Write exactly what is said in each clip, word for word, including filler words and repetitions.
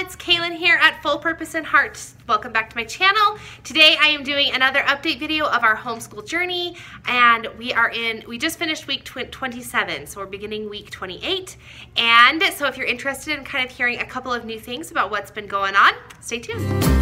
it's Kaylin here at Full Purpose and Hearts. Welcome back to my channel. Today I am doing another update video of our homeschool journey, and we are in, we just finished week twenty-seven, so we're beginning week twenty-eight. And so if you're interested in kind of hearing a couple of new things about what's been going on, stay tuned.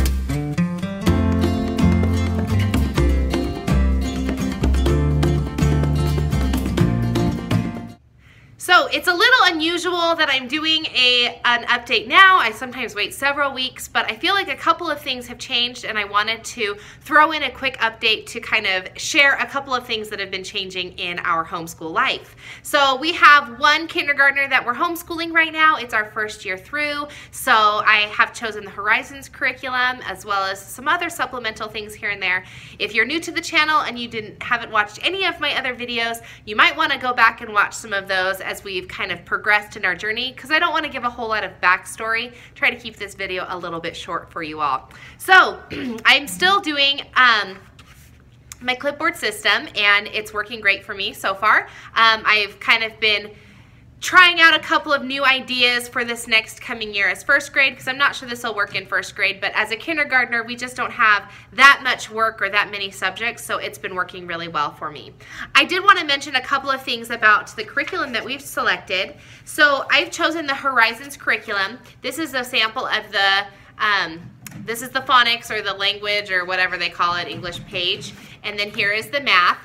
So it's a little unusual that I'm doing a, an update now. I sometimes wait several weeks, but I feel like a couple of things have changed and I wanted to throw in a quick update to kind of share a couple of things that have been changing in our homeschool life. So we have one kindergartner that we're homeschooling right now. It's our first year through. So I have chosen the Horizons curriculum as well as some other supplemental things here and there. If you're new to the channel and you didn't haven't watched any of my other videos, you might want to go back and watch some of those as we've kind of progressed in our journey, because I don't want to give a whole lot of backstory. Try to keep this video a little bit short for you all. So I'm still doing um, my clipboard system, and it's working great for me so far. Um, I've kind of been trying out a couple of new ideas for this next coming year as first grade, because I'm not sure this will work in first grade, but as a kindergartner we just don't have that much work or that many subjects, so it's been working really well for me. I did want to mention a couple of things about the curriculum that we've selected. So I've chosen the Horizons curriculum. This is a sample of the um, this is the phonics or the language or whatever they call it, English page, and then here is the math.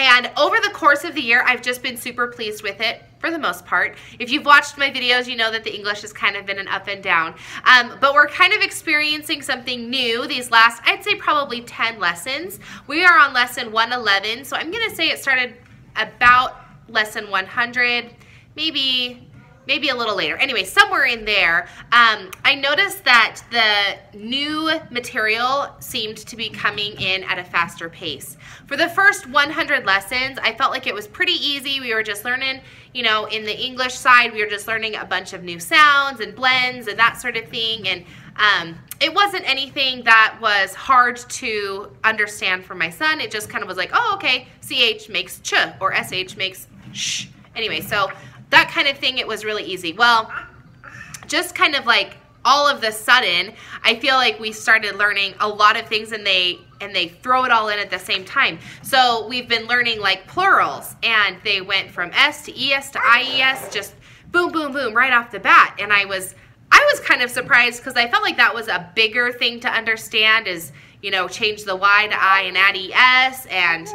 And over the course of the year, I've just been super pleased with it for the most part. If you've watched my videos, you know that the English has kind of been an up and down. Um, but we're kind of experiencing something new these last, I'd say probably ten lessons. We are on lesson one eleven, so I'm going to say it started about lesson one hundred, maybe... maybe a little later. Anyway, somewhere in there, um, I noticed that the new material seemed to be coming in at a faster pace. For the first one hundred lessons, I felt like it was pretty easy. We were just learning, you know, in the English side, we were just learning a bunch of new sounds and blends and that sort of thing. And um, it wasn't anything that was hard to understand for my son. It just kind of was like, oh, okay, C H makes ch or S H makes sh. Anyway, so that kind of thing, it was really easy. Well, just kind of like all of the sudden, I feel like we started learning a lot of things, and they and they throw it all in at the same time. So we've been learning like plurals, and they went from S to E S to I E S, just boom, boom, boom, right off the bat. And I was I was kind of surprised, because I felt like that was a bigger thing to understand, is, you know, change the Y to I and add E S, and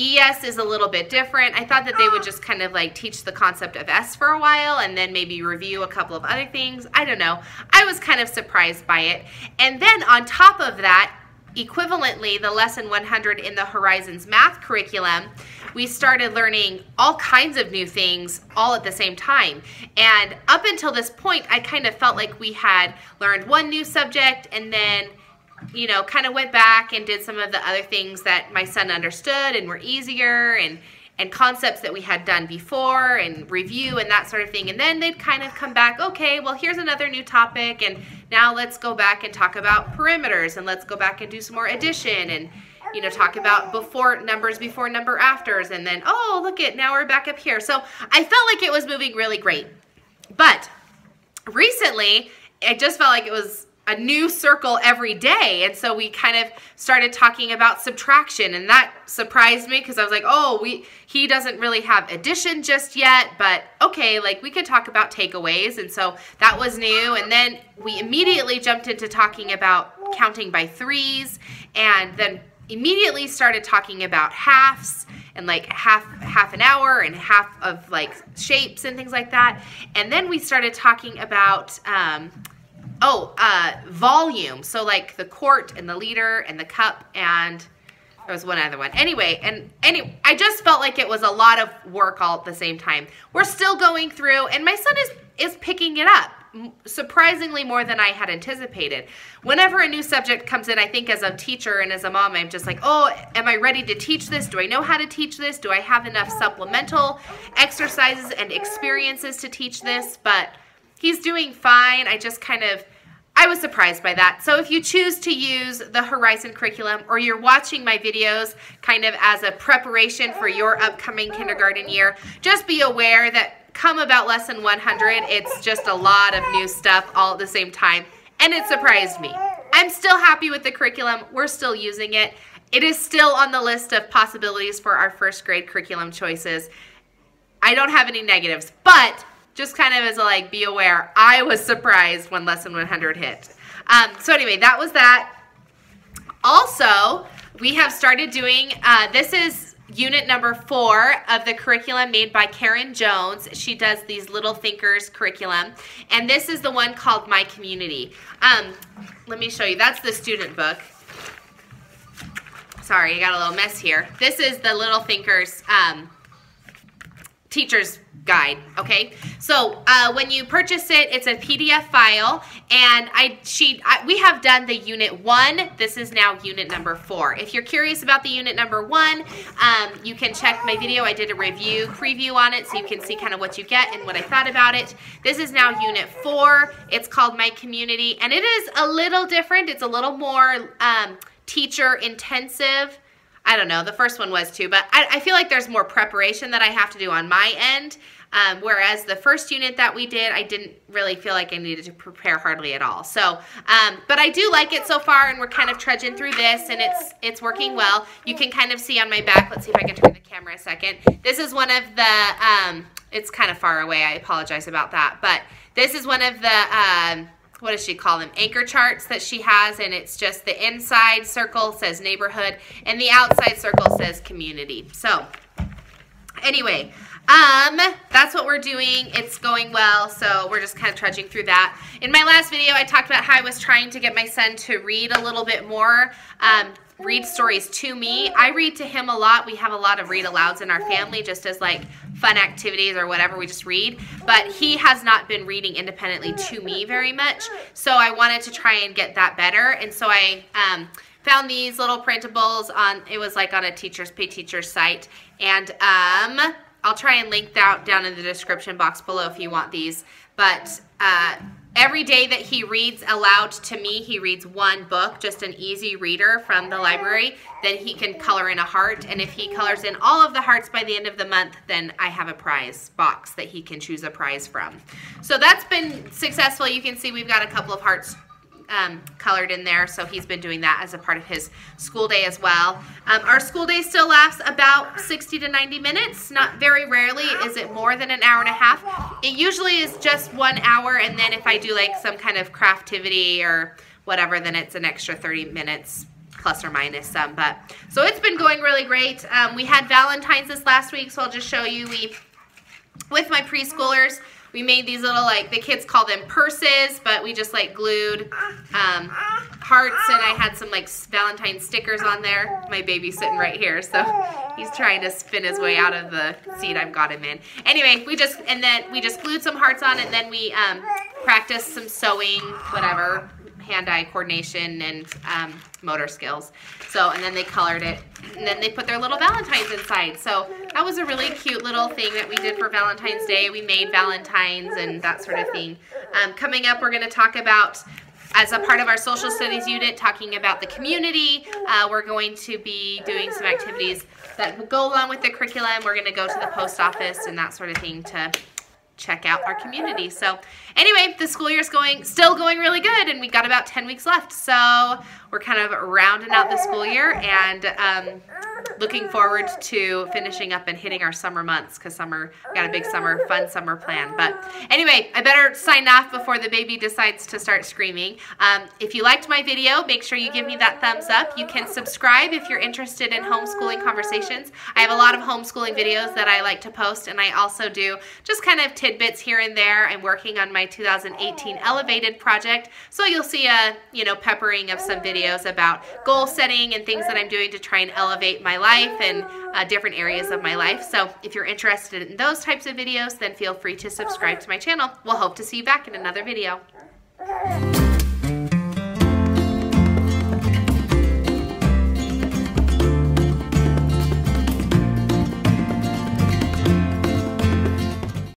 E S is a little bit different. I thought that they would just kind of like teach the concept of S for a while and then maybe review a couple of other things. I don't know. I was kind of surprised by it. And then on top of that, equivalently, the lesson one hundred in the Horizons math curriculum, we started learning all kinds of new things all at the same time. And up until this point, I kind of felt like we had learned one new subject and then, you know, kind of went back and did some of the other things that my son understood and were easier, and and concepts that we had done before, and review and that sort of thing. And then they'd kind of come back, okay, well, here's another new topic, and now let's go back and talk about perimeters, and let's go back and do some more addition, and, you know, talk about before numbers before number afters, and then, oh, look it, now we're back up here. So I felt like it was moving really great. But recently, it just felt like it was a new circle every day. And so we kind of started talking about subtraction, and that surprised me, because I was like, oh, we he doesn't really have addition just yet, but okay, like we could talk about takeaways. And so that was new. And then we immediately jumped into talking about counting by threes, and then immediately started talking about halves, and like half half an hour and half of like shapes and things like that. And then we started talking about um, Oh, uh, volume. So like the quart and the liter and the cup, and there was one other one. Anyway, and anyway, I just felt like it was a lot of work all at the same time. We're still going through, and my son is, is picking it up surprisingly more than I had anticipated. Whenever a new subject comes in, I think as a teacher and as a mom, I'm just like, oh, am I ready to teach this? Do I know how to teach this? Do I have enough supplemental exercises and experiences to teach this? But he's doing fine. I just kind of, I was surprised by that. So if you choose to use the Horizon curriculum, or you're watching my videos kind of as a preparation for your upcoming kindergarten year, just be aware that come about lesson one hundred. It's just a lot of new stuff all at the same time, and it surprised me. I'm still happy with the curriculum. We're still using it. It is still on the list of possibilities for our first grade curriculum choices. I don't have any negatives, but just kind of as a like, be aware, I was surprised when lesson one hundred hit. Um, so anyway, that was that. Also, we have started doing, uh, this is unit number four of the curriculum made by Karen Jones. She does these Little Thinkers curriculum, and this is the one called My Community. Um, let me show you, that's the student book. Sorry, I got a little mess here. This is the Little Thinkers um, teacher's guide, okay? So uh, when you purchase it, it's a P D F file, and I she I, we have done the unit one. This is now unit number four. If you're curious about the unit number one, um, you can check my video. I did a review preview on it, so you can see kind of what you get and what I thought about it. This is now unit four. It's called My Community, and it is a little different. It's a little more um, teacher intensive. I don't know, the first one was too, but I, I feel like there's more preparation that I have to do on my end, um, whereas the first unit that we did, I didn't really feel like I needed to prepare hardly at all. So, um, but I do like it so far, and we're kind of trudging through this, and it's it's working well. You can kind of see on my back, let's see if I can turn the camera a second. This is one of the, um, it's kind of far away, I apologize about that, but this is one of the, um, what does she call them, anchor charts that she has, and it's just the inside circle says neighborhood and the outside circle says community. So anyway, um, that's what we're doing. It's going well, so we're just kind of trudging through that. In my last video, I talked about how I was trying to get my son to read a little bit more, um, read stories to me. I read to him a lot. We have a lot of read alouds in our family, just as like fun activities or whatever, we just read. But he has not been reading independently to me very much, so I wanted to try and get that better. And so I um, found these little printables on, it was like on a Teachers Pay Teachers site, and um, I'll try and link that down in the description box below if you want these. But uh, every day that he reads aloud to me, he reads one book, just an easy reader from the library. Then he can color in a heart, and if he colors in all of the hearts by the end of the month, then I have a prize box that he can choose a prize from. So that's been successful. You can see we've got a couple of hearts um, colored in there, so he's been doing that as a part of his school day as well. Um, our school day still lasts about sixty to ninety minutes. Not very rarely is it more than an hour and a half. It usually is just one hour, and then if I do like some kind of craftivity or whatever, then it's an extra thirty minutes plus or minus some. But so it's been going really great. Um, we had Valentine's this last week, so I'll just show you. We, with my preschoolers, we made these little, like, the kids call them purses, but we just, like, glued um, hearts, and I had some, like, Valentine's stickers on there. My baby's sitting right here, so he's trying to spin his way out of the seat I've got him in. Anyway, we just, and then we just glued some hearts on, and then we um, practiced some sewing, whatever, hand-eye coordination and um, motor skills. So, and then they colored it, and then they put their little Valentines inside. So that was a really cute little thing that we did for Valentine's Day. We made Valentines and that sort of thing. Um, coming up, we're gonna talk about, as a part of our social studies unit, talking about the community. Uh, we're going to be doing some activities that will go along with the curriculum. We're gonna go to the post office and that sort of thing to check out our community. So anyway, the school year's going, still going really good, and we got about ten weeks left. So we're kind of rounding out the school year, and um, looking forward to finishing up and hitting our summer months, because summer, got a big summer, fun summer plan. But anyway, I better sign off before the baby decides to start screaming. Um, if you liked my video, make sure you give me that thumbs up. You can subscribe if you're interested in homeschooling conversations. I have a lot of homeschooling videos that I like to post, and I also do just kind of tips tidbits here and there. I'm working on my two thousand eighteen Elevated project, so you'll see a, you know, peppering of some videos about goal setting and things that I'm doing to try and elevate my life and uh, different areas of my life. So if you're interested in those types of videos, then feel free to subscribe to my channel. We'll hope to see you back in another video.